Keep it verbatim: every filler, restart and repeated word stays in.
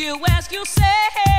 you ask yourself.